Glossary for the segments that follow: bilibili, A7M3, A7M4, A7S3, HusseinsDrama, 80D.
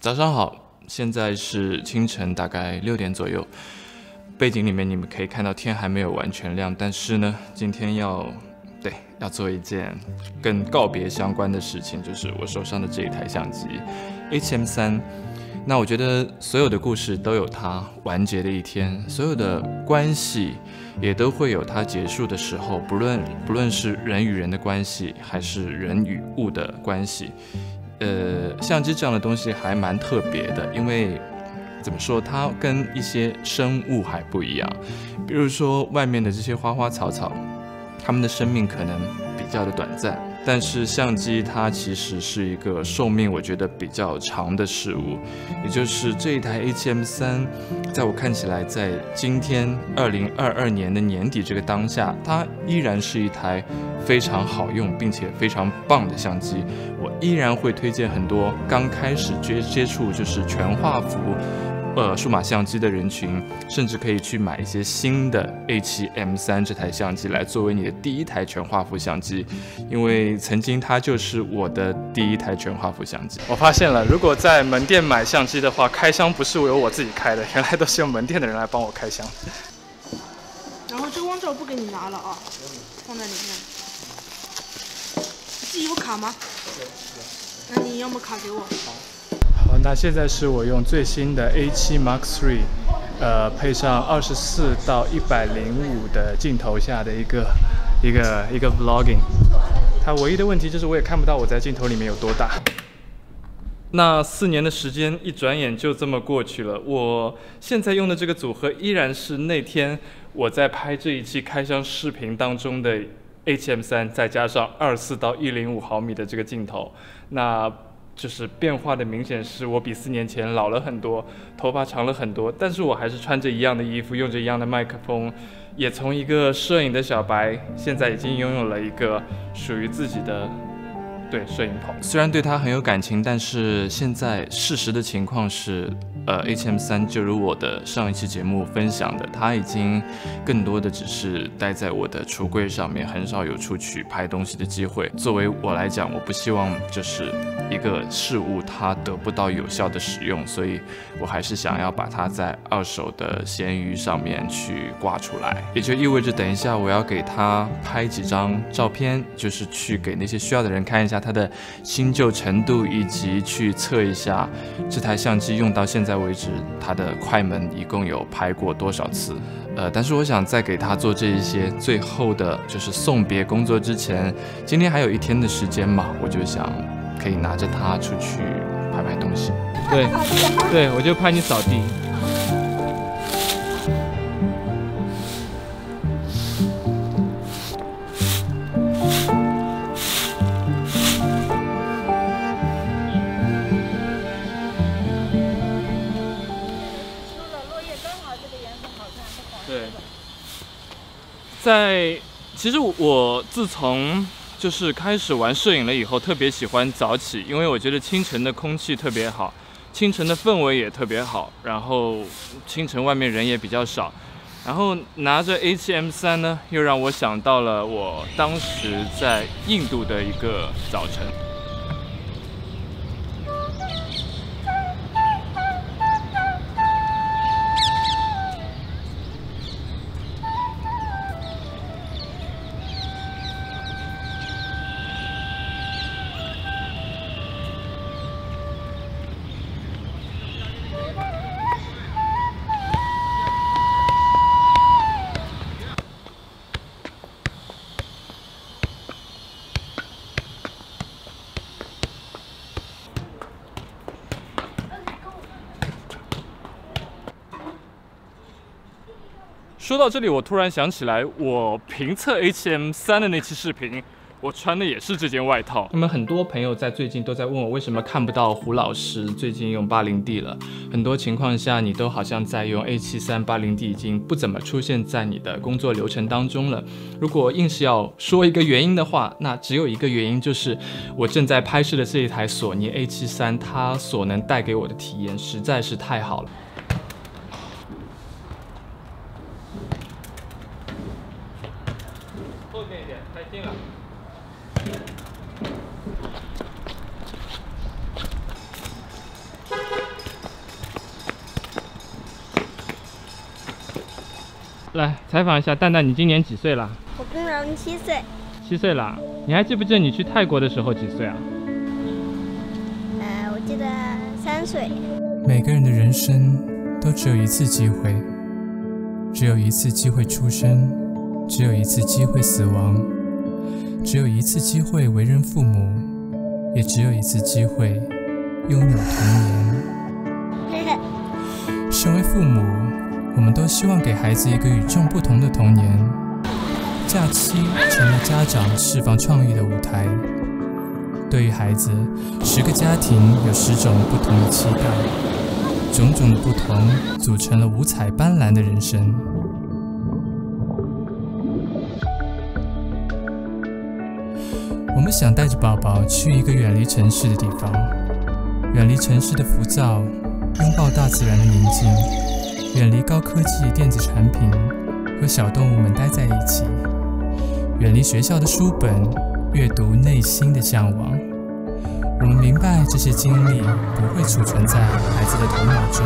早上好，现在是清晨大概6点左右。背景里面你们可以看到天还没有完全亮，但是呢，今天要做一件跟告别相关的事情，就是我手上的这一台相机 ，A7M3。那我觉得所有的故事都有它完结的一天，所有的关系也都会有它结束的时候，不论是人与人的关系，还是人与物的关系。 相机这样的东西还蛮特别的，因为怎么说，它跟一些生物还不一样。比如说外面的这些花花草草，它们的生命可能比较的短暂，但是相机它其实是一个寿命我觉得比较长的事物。也就是这一台 A7M3， 在我看起来，在今天2022年的年底这个当下，它依然是一台非常好用并且非常棒的相机。 依然会推荐很多刚开始接触就是全画幅，数码相机的人群，甚至可以去买一些新的 A7M3 这台相机来作为你的第一台全画幅相机，因为曾经它就是我的第一台全画幅相机。我发现了，如果在门店买相机的话，开箱不是由我自己开的，原来都是用门店的人来帮我开箱。然后遮光罩不给你拿了啊，放在里面。 自己有卡吗？那你要么卡给我。好，那现在是我用最新的 A7M3， 配上24到105的镜头下的一个 vlogging。它唯一的问题就是我也看不到我在镜头里面有多大。那4年的时间一转眼就这么过去了。我现在用的这个组合依然是那天我在拍这一期开箱视频当中的。 A7M3 再加上24到105毫米的这个镜头，那就是变化的明显是我比4年前老了很多，头发长了很多，但是我还是穿着一样的衣服，用着一样的麦克风，也从一个摄影的小白，现在已经拥有了一个属于自己的摄影棚。虽然对它很有感情，但是现在事实的情况是。 A7M3 就如我的上一期节目分享的，它已经更多的只是待在我的橱柜上面，很少有出去拍东西的机会。作为我来讲，我不希望就是一个事物它得不到有效的使用，所以我还是想要把它在2手的闲鱼上面去挂出来。也就意味着，等一下我要给它拍几张照片，就是去给那些需要的人看一下它的新旧程度，以及去测一下这台相机用到现在。 为止，它的快门一共有拍过多少次？但是我想在给它做这一些最后的，就是送别工作之前，今天还有1天的时间嘛，我就想可以拿着它出去拍拍东西。对，我就拍你扫地。其实我自从就是开始玩摄影了以后，特别喜欢早起，因为我觉得清晨的空气特别好，清晨的氛围也特别好，然后清晨外面人也比较少，然后拿着 A7M3 呢，又让我想到了我当时在印度的一个早晨。 说到这里，我突然想起来，我评测 A7M3 的那期视频，我穿的也是这件外套。那么很多朋友在最近都在问我，为什么看不到胡老师最近用80D 了？很多情况下，你都好像在用 A7M3 80D 已经不怎么出现在你的工作流程当中了。如果硬是要说一个原因的话，那只有一个原因，就是我正在拍摄的这一台索尼 A7M3，它所能带给我的体验实在是太好了。来采访一下蛋蛋，你今年几岁了？我跟龙7岁。7岁了，你还记不记得你去泰国的时候几岁啊？我记得3岁。每个人的人生都只有一次机会，只有一次机会出生，只有一次机会死亡，只有一次机会为人父母，也只有一次机会拥有童年。身为父母，我们都希望给孩子一个与众不同的童年。假期成了家长释放创意的舞台。对于孩子，10个家庭有10种不同的期待，种种的不同组成了五彩斑斓的人生。我们想带着宝宝去一个远离城市的地方，远离城市的浮躁，拥抱大自然的宁静，远离高科技电子产品，和小动物们待在一起，远离学校的书本，阅读内心的向往。我们明白这些经历不会储存在孩子的头脑中，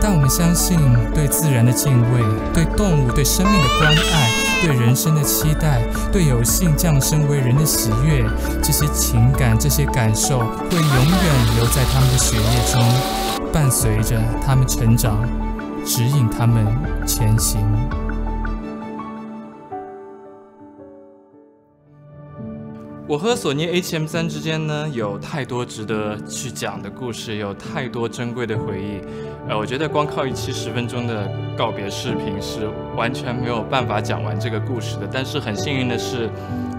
但我们相信对自然的敬畏，对动物、对生命的关爱，对人生的期待，对有幸降生为人的喜悦，这些情感、这些感受会永远留在他们的血液中，伴随着他们成长，指引他们前行。我和索尼 A7M3 之间呢，有太多值得去讲的故事，有太多珍贵的回忆。我觉得光靠一期10分钟的告别视频是完全没有办法讲完这个故事的。但是很幸运的是，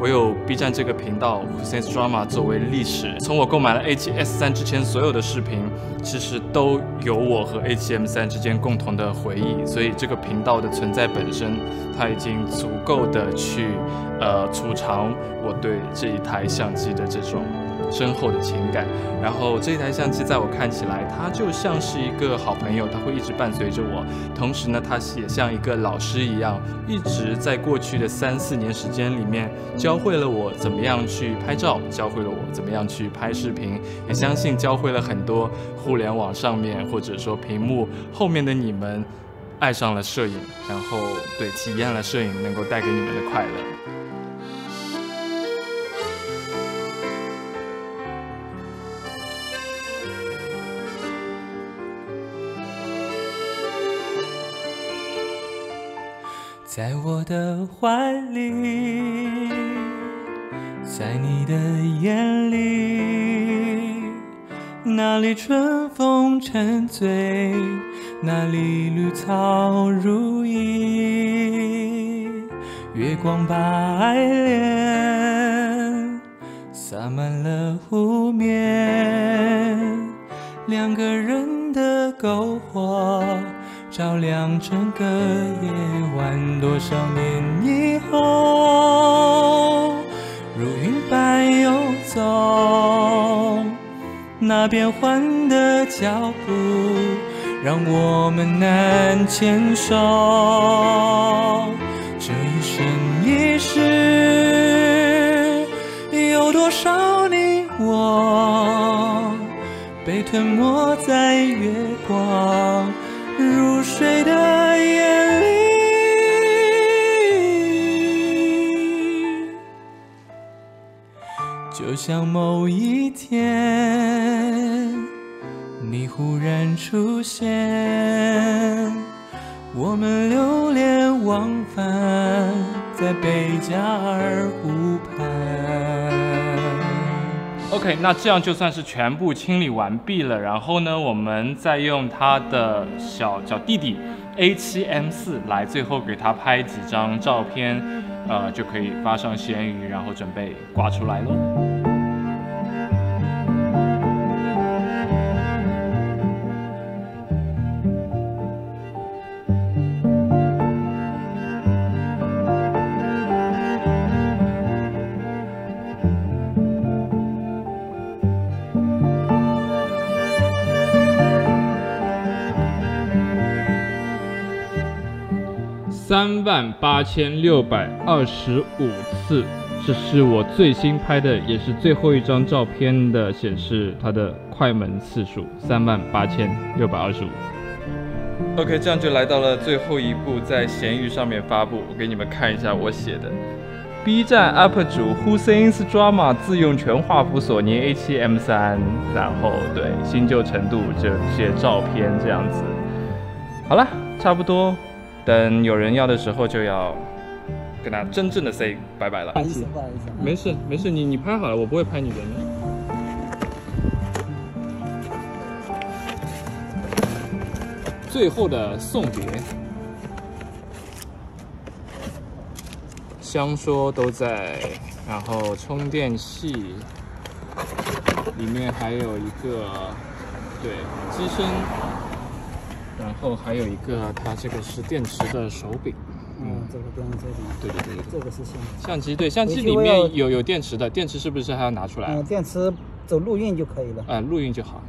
我有 B 站这个频道 HusseinsDrama 作为历史。从我购买了 A7S3 之前，所有的视频其实都有我和 A7M3 之间共同的回忆。所以这个频道的存在本身，它已经足够的去储藏我对这一台相机的这种深厚的情感。然后这台相机在我看起来，它就像是一个好朋友，它会一直伴随着我。同时呢，它也像一个老师一样，一直在过去的3、4年时间里面，教会了我怎么样去拍照，教会了我怎么样去拍视频，也相信教会了很多互联网上面或者说屏幕后面的你们，爱上了摄影，然后对体验了摄影能够带给你们的快乐。在我的怀里，在你的眼里，哪里春风沉醉，哪里绿草如茵。月光把爱恋洒满了湖面，两个人的篝火照亮整个夜晚。多少年以后，如云般游走，那变幻的脚步让我们难牵手。这一生一世，有多少你我被吞没在月光如水的眼里，就像某一天，你忽然出现，我们流连忘返在贝加尔湖畔。OK， 那这样就算是全部清理完毕了。然后呢，我们再用它的小弟弟 A7M4 来最后给它拍几张照片，就可以发上闲鱼，然后准备挂出来喽。38625次，这是我最新拍的，也是最后一张照片的显示，它的快门次数38625。OK， 这样就来到了最后一步，在闲鱼上面发布。我给你们看一下我写的 ：B 站 UP 主 HusseinsDrama 自用全画幅索尼 A7M3， 然后对新旧程度这些照片这样子。好了，差不多，等有人要的时候就要跟他真正的 say 拜拜了。不好意思，不好意思，没事没事，你拍好了，我不会拍你人的。 最后的送别，香说都在，然后充电器里面还有一个对机身，然后还有一个它这个是电池的手柄，这个不用这里，对对对，这个是相机，对相机里面有电池的，电池是不是还要拿出来？电池走录音就可以了，录音就好。